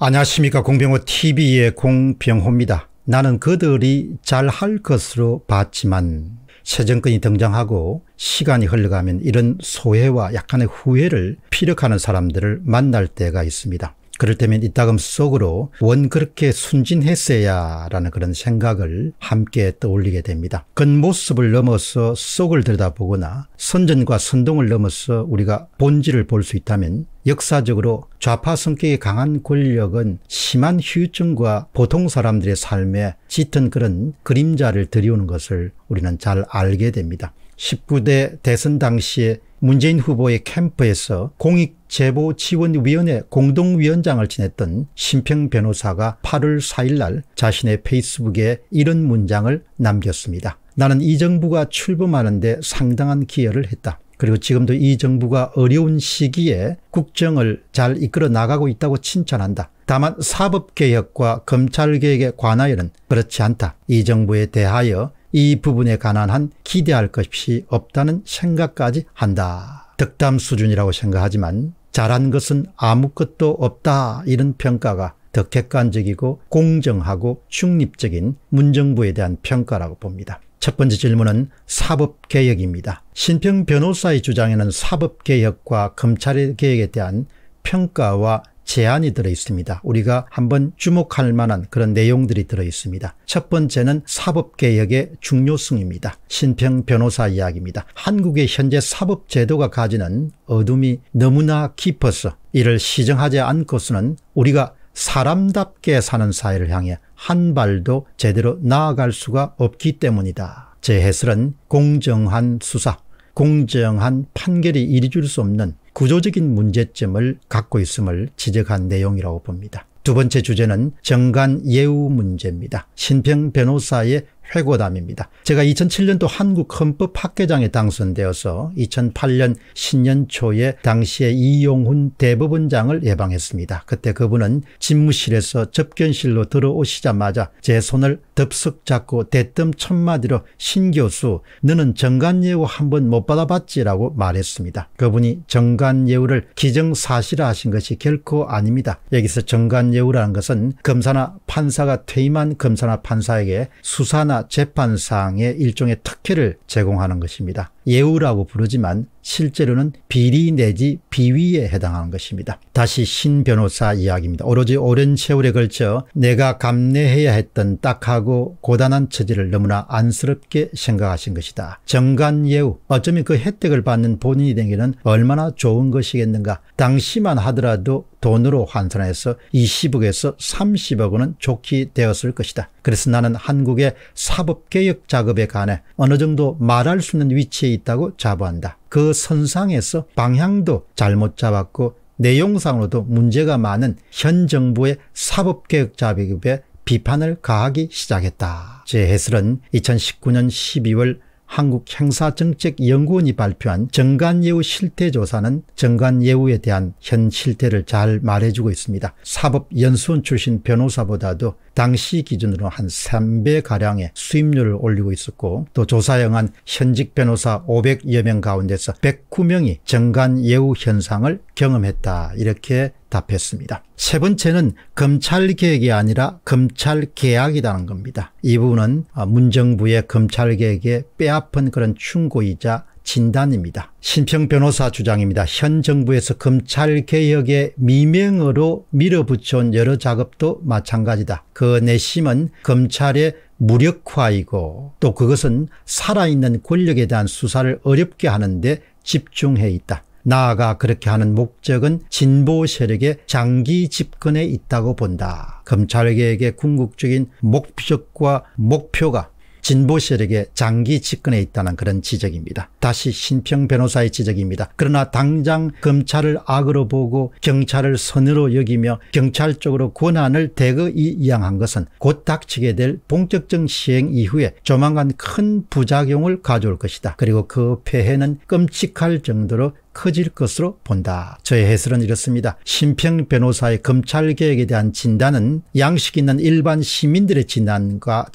안녕하십니까. 공병호TV의 공병호입니다. 나는 그들이 잘할 것으로 봤지만 새 정권이 등장하고 시간이 흘러가면 이런 소회와 약간의 후회를 피력하는 사람들을 만날 때가 있습니다. 그럴 때면 이따금 속으로 원 그렇게 순진했어야 라는 그런 생각을 함께 떠올리게 됩니다. 겉모습을 넘어서 속을 들여다보거나 선전과 선동을 넘어서 우리가 본질을 볼 수 있다면 역사적으로 좌파 성격이 강한 권력은 심한 휴증과 보통 사람들의 삶에 짙은 그런 그림자를 들이우는 것을 우리는 잘 알게 됩니다. 19대 대선 당시에 문재인 후보의 캠프에서 공익제보지원위원회 공동위원장을 지냈던 신평 변호사가 8월 4일 날 자신의 페이스북에 이런 문장을 남겼습니다. 나는 이 정부가 출범하는 데 상당한 기여를 했다. 그리고 지금도 이 정부가 어려운 시기에 국정을 잘 이끌어 나가고 있다고 칭찬한다. 다만 사법개혁과 검찰개혁의 관하여는 그렇지 않다. 이 정부에 대하여 이 부분에 관한 한 기대할 것이 없다는 생각까지 한다. 덕담 수준이라고 생각하지만 잘한 것은 아무것도 없다. 이런 평가가 더 객관적이고 공정하고 중립적인 문정부에 대한 평가라고 봅니다. 첫 번째 질문은 사법개혁입니다. 신평 변호사의 주장에는 사법개혁과 검찰개혁에 대한 평가와 제안이 들어있습니다. 우리가 한번 주목할 만한 그런 내용들이 들어있습니다. 첫 번째는 사법개혁의 중요성입니다. 신평 변호사 이야기입니다. 한국의 현재 사법제도가 가지는 어둠이 너무나 깊어서 이를 시정하지 않고서는 우리가 사람답게 사는 사회를 향해 한 발도 제대로 나아갈 수가 없기 때문이다. 제 해설은 공정한 수사, 공정한 판결이 이루어질 수 없는 구조적인 문제점을 갖고 있음을 지적한 내용이라고 봅니다. 두 번째 주제는 정관 예우 문제입니다. 신평 변호사의 회고담입니다. 제가 2007년도 한국 헌법학계장에 당선되어서 2008년 신년 초에 당시에 이용훈 대법원장을 예방했습니다. 그때 그분은 집무실에서 접견실로 들어오시자마자 제 손을 덥석 잡고 대뜸 첫 마디로 신 교수 너는 정관예우 한번 못 받아봤지 라고 말했습니다. 그분이 정관예우를 기정사실화하신 것이 결코 아닙니다. 여기서 정관예우라는 것은 검사나 판사가 퇴임한 검사나 판사에게 수사나 재판상의 일종의 특혜를 제공하는 것입니다. 예우라고 부르지만 실제로는 비리 내지 비위에 해당하는 것입니다. 다시 신 변호사 이야기입니다. 오로지 오랜 세월에 걸쳐 내가 감내해야 했던 딱하고 고단한 처지를 너무나 안쓰럽게 생각하신 것이다. 정관예우, 어쩌면 그 혜택을 받는 본인이 되기는 얼마나 좋은 것이겠는가. 당시만 하더라도 돈으로 환산해서 20억에서 30억 원은 좋게 되었을 것이다. 그래서 나는 한국의 사법개혁 작업에 관해 어느 정도 말할 수 있는 위치에 있다고 자부한다. 그 선상에서 방향도 잘못 잡았고 내용상으로도 문제가 많은 현 정부의 사법개혁 작업에 비판을 가하기 시작했다. 제 해설은 2019년 12월 한국형사정책연구원이 발표한 정관예우 실태조사는 정관예우에 대한 현 실태를 잘 말해주고 있습니다. 사법연수원 출신 변호사보다도 당시 기준으로 한 3배가량의 수임료를 올리고 있었고 또 조사에 응한 현직 변호사 500여 명 가운데서 109명이 정관예우 현상을 경험했다. 이렇게 답했습니다. 세 번째는 검찰개혁이 아니라 검찰개혁이라는 겁니다. 이 부분은 문정부의 검찰개혁에 뼈아픈 그런 충고이자 진단입니다. 신평 변호사 주장입니다. 현 정부에서 검찰개혁의 미명으로 밀어붙여온 여러 작업도 마찬가지다. 그 내심은 검찰의 무력화이고 또 그것은 살아있는 권력에 대한 수사를 어렵게 하는데 집중해 있다. 나아가 그렇게 하는 목적은 진보 세력의 장기 집권에 있다고 본다. 검찰개혁의 궁극적인 목적과 목표가 진보 세력의 장기 집권에 있다는 그런 지적입니다. 다시 신평 변호사의 지적입니다. 그러나 당장 검찰을 악으로 보고 경찰을 선으로 여기며 경찰 쪽으로 권한을 대거 이양한 것은 곧 닥치게 될 본격적 시행 이후에 조만간 큰 부작용을 가져올 것이다. 그리고 그 폐해는 끔찍할 정도로 커질 것으로 본다. 저의 해설은 이렇습니다. 신평 변호사의 검찰개혁에 대한 진단은 양식 있는 일반 시민들의 진단과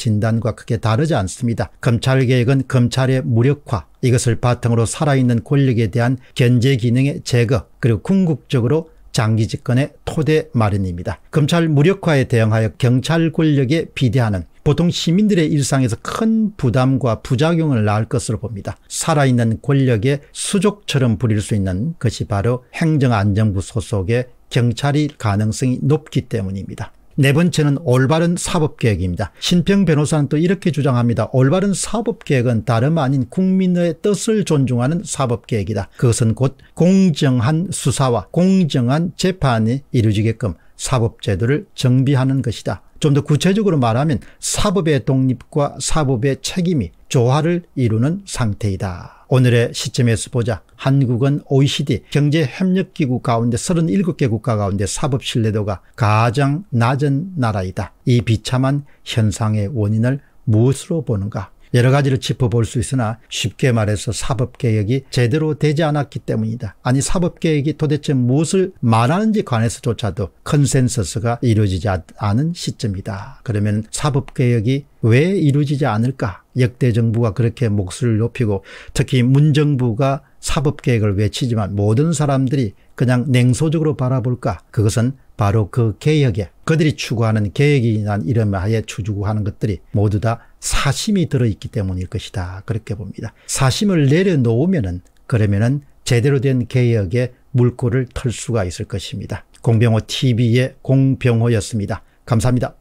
크게 다르지 않습니다. 검찰개혁은 검찰의 무력화, 이것을 바탕으로 살아있는 권력에 대한 견제 기능의 제거, 그리고 궁극적으로 장기 집권의 토대 마련입니다. 검찰 무력화에 대응하여 경찰 권력에 비대하는 보통 시민들의 일상에서 큰 부담과 부작용을 낳을 것으로 봅니다. 살아있는 권력의 수족처럼 부릴 수 있는 것이 바로 행정안전부 소속의 경찰일 가능성이 높기 때문입니다. 네 번째는 올바른 사법개혁입니다. 신평 변호사는 또 이렇게 주장합니다. 올바른 사법개혁은 다름 아닌 국민의 뜻을 존중하는 사법개혁이다. 그것은 곧 공정한 수사와 공정한 재판이 이루어지게끔 사법제도를 정비하는 것이다. 좀 더 구체적으로 말하면 사법의 독립과 사법의 책임이 조화를 이루는 상태이다. 오늘의 시점에서 보자. 한국은 OECD 경제협력기구 가운데 37개 국가 가운데 사법신뢰도가 가장 낮은 나라이다. 이 비참한 현상의 원인을 무엇으로 보는가? 여러 가지를 짚어볼 수 있으나 쉽게 말해서 사법개혁이 제대로 되지 않았기 때문이다. 아니 사법개혁이 도대체 무엇을 말하는지 관해서조차도 컨센서스가 이루어지지 않은 시점이다. 그러면 사법개혁이 왜 이루어지지 않을까? 역대 정부가 그렇게 목소리를 높이고 특히 문정부가 사법개혁을 외치지만 모든 사람들이 그냥 냉소적으로 바라볼까? 그것은 바로 그 개혁에 그들이 추구하는 개혁이란 이름하에 추구하는 것들이 모두 다 사심이 들어있기 때문일 것이다. 그렇게 봅니다. 사심을 내려놓으면은 그러면은 제대로 된 개혁에 물꼬를 털 수가 있을 것입니다. 공병호 TV의 공병호였습니다. 감사합니다.